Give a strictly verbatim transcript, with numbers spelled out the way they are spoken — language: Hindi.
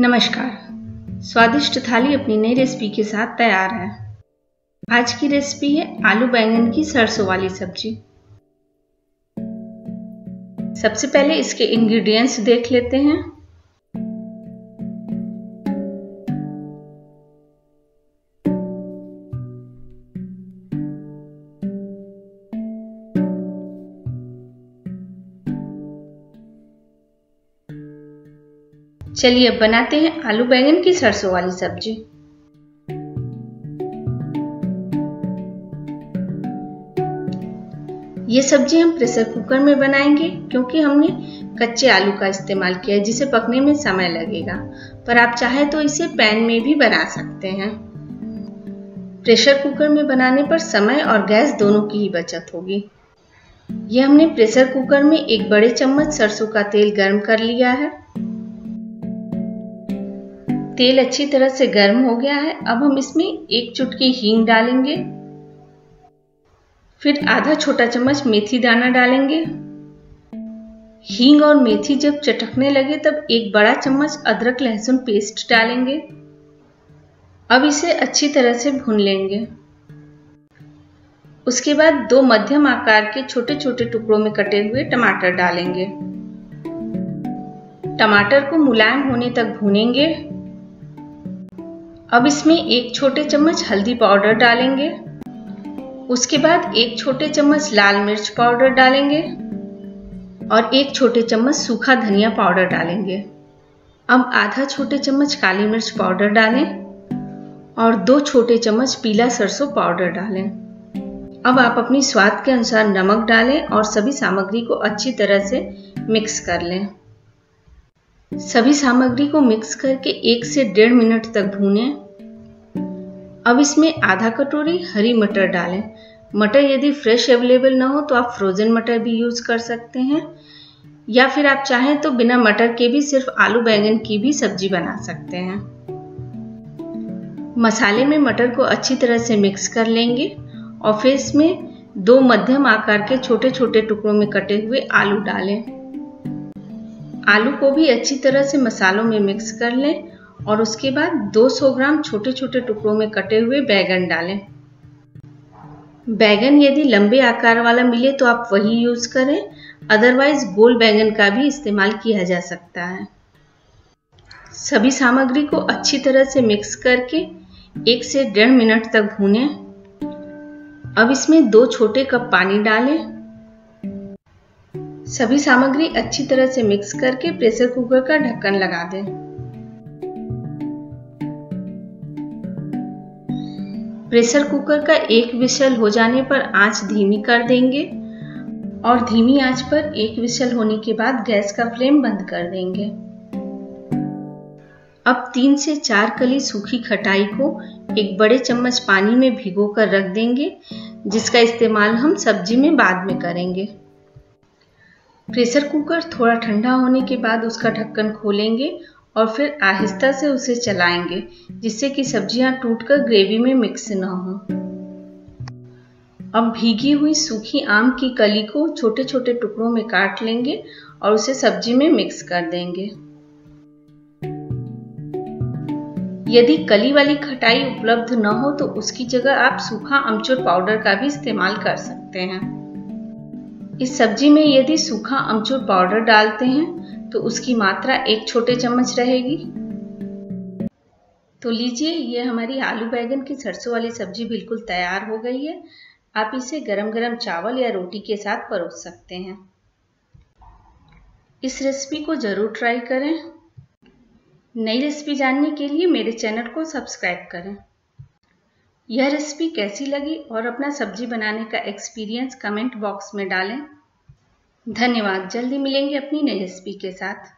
नमस्कार। स्वादिष्ट थाली अपनी नई रेसिपी के साथ तैयार है। आज की रेसिपी है आलू बैंगन की सरसों वाली सब्जी। सबसे पहले इसके इंग्रेडिएंट्स देख लेते हैं। चलिए अब बनाते हैं आलू बैंगन की सरसों वाली सब्जी। ये सब्जी हम प्रेशर कुकर में बनाएंगे क्योंकि हमने कच्चे आलू का इस्तेमाल किया है, जिसे पकने में समय लगेगा, पर आप चाहे तो इसे पैन में भी बना सकते हैं। प्रेशर कुकर में बनाने पर समय और गैस दोनों की ही बचत होगी। ये हमने प्रेशर कुकर में एक बड़े चम्मच सरसों का तेल गर्म कर लिया है। तेल अच्छी तरह से गर्म हो गया है। अब हम इसमें एक चुटकी हींग डालेंगे, फिर आधा छोटा चम्मच मेथी दाना डालेंगे। हींग और मेथी जब चटकने लगे तब एक बड़ा चम्मच अदरक लहसुन पेस्ट डालेंगे। अब इसे अच्छी तरह से भून लेंगे। उसके बाद दो मध्यम आकार के छोटे छोटे टुकड़ों में कटे हुए टमाटर डालेंगे। टमाटर को मुलायम होने तक भूनेंगे। अब इसमें एक छोटे चम्मच हल्दी पाउडर डालेंगे। उसके बाद एक छोटे चम्मच लाल मिर्च पाउडर डालेंगे और एक छोटे चम्मच सूखा धनिया पाउडर डालेंगे। अब आधा छोटे चम्मच काली मिर्च पाउडर डालें और दो छोटे चम्मच पीला सरसों पाउडर डालें। अब आप अपनी स्वाद के अनुसार नमक डालें और सभी सामग्री को अच्छी तरह से मिक्स कर लें। सभी सामग्री को मिक्स करके एक से डेढ़ मिनट तक भूनें। अब इसमें आधा कटोरी हरी मटर डालें। मटर यदि फ्रेश अवेलेबल ना हो तो आप फ्रोजन मटर भी यूज कर सकते हैं, या फिर आप चाहें तो बिना मटर के भी सिर्फ आलू बैंगन की भी सब्जी बना सकते हैं। मसाले में मटर को अच्छी तरह से मिक्स कर लेंगे और फिर इसमें दो मध्यम आकार के छोटे छोटे टुकड़ों में कटे हुए आलू डालें। आलू को भी अच्छी तरह से मसालों में मिक्स कर लें और उसके बाद दो सौ ग्राम छोटे छोटे टुकड़ों में कटे हुए बैंगन डालें। बैंगन यदि लंबे आकार वाला मिले तो आप वही यूज करें, अदरवाइज गोल बैंगन का भी इस्तेमाल किया जा सकता है। सभी सामग्री को अच्छी तरह से मिक्स करके एक से डेढ़ मिनट तक भूनें। अब इसमें दो छोटे कप पानी डालें। सभी सामग्री अच्छी तरह से मिक्स करके प्रेशर कुकर का ढक्कन लगा दें। प्रेशर कुकर का एक विसल हो जाने पर आंच धीमी कर देंगे और धीमी आंच पर एक विसल होने के बाद गैस का फ्लेम बंद कर देंगे। अब तीन से चार कली सूखी खटाई को एक बड़े चम्मच पानी में भिगो कर रख देंगे, जिसका इस्तेमाल हम सब्जी में बाद में करेंगे। प्रेशर कुकर थोड़ा ठंडा होने के बाद उसका ढक्कन खोलेंगे और फिर आहिस्ता से उसे चलाएंगे, जिससे कि सब्जियां टूटकर ग्रेवी में मिक्स ना हो। अब भीगी हुई सूखी आम की कली को छोटे छोटे टुकड़ों में काट लेंगे और उसे सब्जी में मिक्स कर देंगे। यदि कली वाली खटाई उपलब्ध न हो तो उसकी जगह आप सूखा अमचूर पाउडर का भी इस्तेमाल कर सकते हैं। इस सब्जी में यदि सूखा अमचूर पाउडर डालते हैं तो उसकी मात्रा एक छोटे चम्मच रहेगी। तो लीजिए, ये हमारी आलू बैंगन की सरसों वाली सब्जी बिल्कुल तैयार हो गई है। आप इसे गरम गरम चावल या रोटी के साथ परोस सकते हैं। इस रेसिपी को ज़रूर ट्राई करें। नई रेसिपी जानने के लिए मेरे चैनल को सब्सक्राइब करें। यह रेसिपी कैसी लगी और अपना सब्जी बनाने का एक्सपीरियंस कमेंट बॉक्स में डालें। धन्यवाद। जल्दी मिलेंगे अपनी नई रेसिपी के साथ।